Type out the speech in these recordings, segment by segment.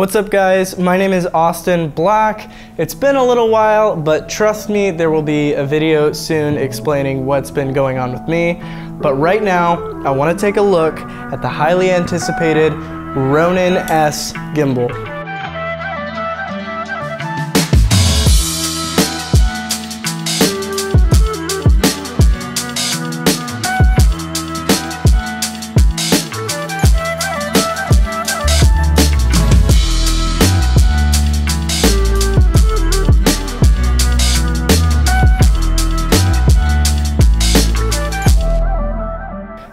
What's up guys, my name is Austin Black. It's been a little while, but trust me, there will be a video soon explaining what's been going on with me. But right now, I want to take a look at the highly anticipated Ronin-S gimbal.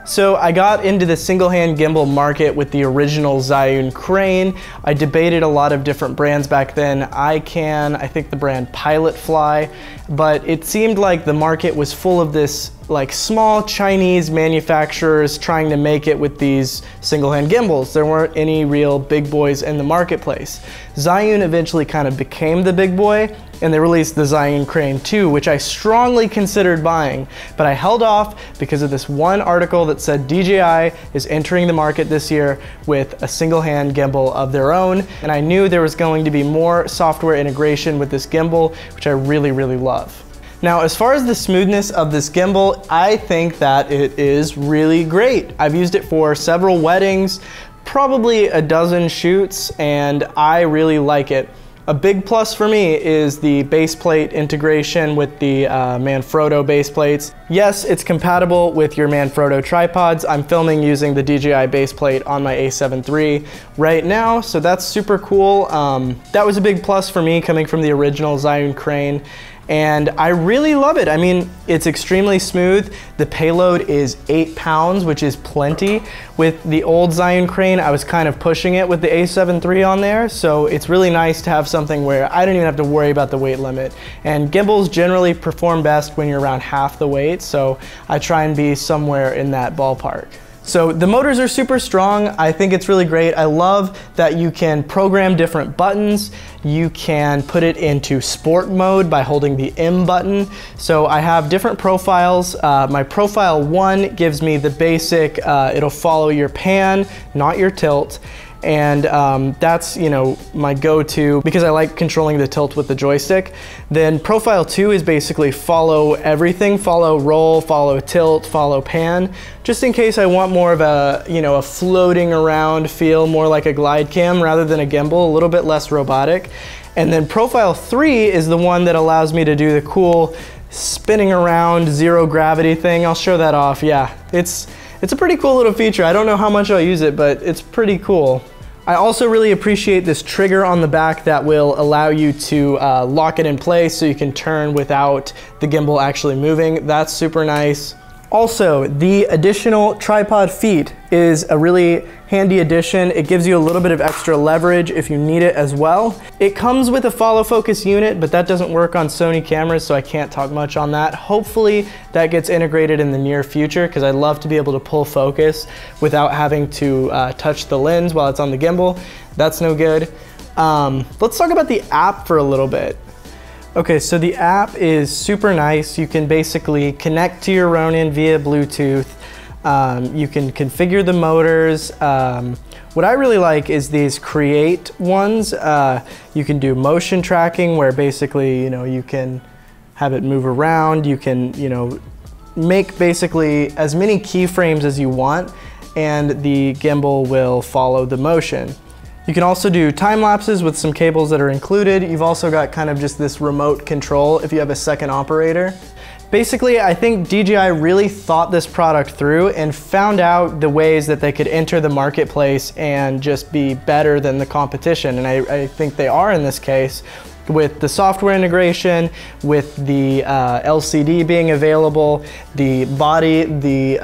So I got into the single hand gimbal market with the original Zhiyun Crane. I debated a lot of different brands back then. I think the brand Pilot Fly, but it seemed like the market was full of this like small Chinese manufacturers trying to make it with these single hand gimbals. There weren't any real big boys in the marketplace. Zhiyun eventually kind of became the big boy, and they released the Zhiyun Crane 2, which I strongly considered buying, but I held off because of this one article that said DJI is entering the market this year with a single hand gimbal of their own, and I knew there was going to be more software integration with this gimbal, which I really, really love. Now, as far as the smoothness of this gimbal, I think that it is really great. I've used it for several weddings, probably a dozen shoots, and I really like it. A big plus for me is the base plate integration with the Manfrotto base plates. Yes, it's compatible with your Manfrotto tripods. I'm filming using the DJI base plate on my A7 III right now, so that's super cool. That was a big plus for me coming from the original Zhiyun Crane, and I really love it. I mean, it's extremely smooth. The payload is 8 pounds, which is plenty. With the old Zhiyun Crane, I was kind of pushing it with the A7 III on there, so it's really nice to have something where I don't even have to worry about the weight limit. And gimbals generally perform best when you're around half the weight, so I try and be somewhere in that ballpark. So the motors are super strong. I think it's really great. I love that you can program different buttons. You can put it into sport mode by holding the M button. So I have different profiles. My profile 1 gives me the basic, it'll follow your pan, not your tilt. And that's, you know, my go-to because I like controlling the tilt with the joystick. Then profile 2 is basically follow everything, follow roll, follow tilt, follow pan, just in case I want more of a, you know, a floating around feel, more like a glide cam rather than a gimbal, a little bit less robotic. And then profile 3 is the one that allows me to do the cool spinning around zero gravity thing. I'll show that off. Yeah, it's a pretty cool little feature. I don't know how much I'll use it, but it's pretty cool. I also really appreciate this trigger on the back that will allow you to lock it in place so you can turn without the gimbal actually moving. That's super nice. Also, the additional tripod feet is a really handy addition. It gives you a little bit of extra leverage if you need it as well. It comes with a follow focus unit, but that doesn't work on Sony cameras, so I can't talk much on that. Hopefully that gets integrated in the near future because I'd love to be able to pull focus without having to touch the lens while it's on the gimbal. That's no good. Let's talk about the app for a little bit. Okay, so the app is super nice. You can basically connect to your Ronin via Bluetooth. You can configure the motors. What I really like is these create ones. You can do motion tracking where basically, you know, you can have it move around. You can, you know, make basically as many keyframes as you want and the gimbal will follow the motion. You can also do time lapses with some cables that are included. You've also got kind of just this remote control if you have a second operator. Basically, I think DJI really thought this product through and found out the ways that they could enter the marketplace and just be better than the competition. And I think they are in this case with the software integration, with the LCD being available, the body, the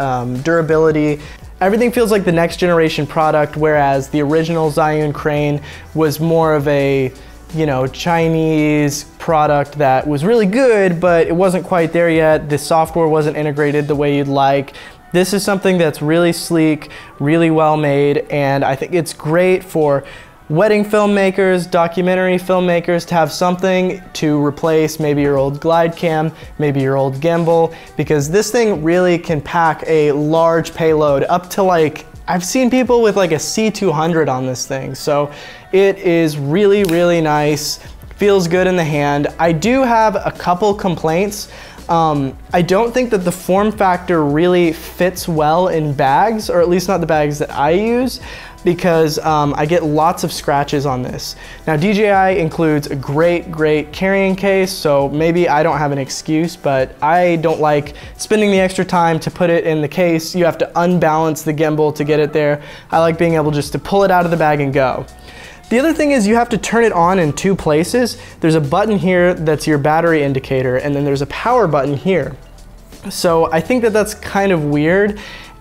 durability. Everything feels like the next generation product, whereas the original Zhiyun Crane was more of a, you know, Chinese product that was really good, but it wasn't quite there yet. The software wasn't integrated the way you'd like. This is something that's really sleek, really well made, and I think it's great for wedding filmmakers, documentary filmmakers to have something to replace maybe your old glide cam, maybe your old gimbal, because this thing really can pack a large payload up to like I've seen people with like a C200 on this thing, so it is really, really nice. Feels good in the hand. I do have a couple complaints. I don't think that the form factor really fits well in bags, or at least not the bags that I use, because I get lots of scratches on this. Now DJI includes a great, great carrying case, so maybe I don't have an excuse, but I don't like spending the extra time to put it in the case. You have to unbalance the gimbal to get it there. I like being able just to pull it out of the bag and go. The other thing is you have to turn it on in two places. There's a button here that's your battery indicator, and then there's a power button here. So I think that that's kind of weird.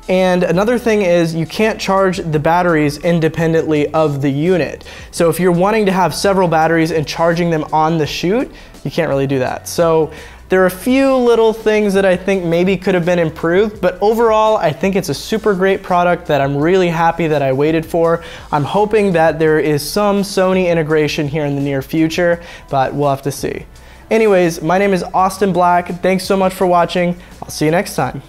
And another thing is you can't charge the batteries independently of the unit. So if you're wanting to have several batteries and charging them on the shoot, you can't really do that. So there are a few little things that I think maybe could have been improved, but overall, I think it's a super great product that I'm really happy that I waited for. I'm hoping that there is some Sony integration here in the near future, but we'll have to see. Anyways, my name is Austin Black. Thanks so much for watching. I'll see you next time.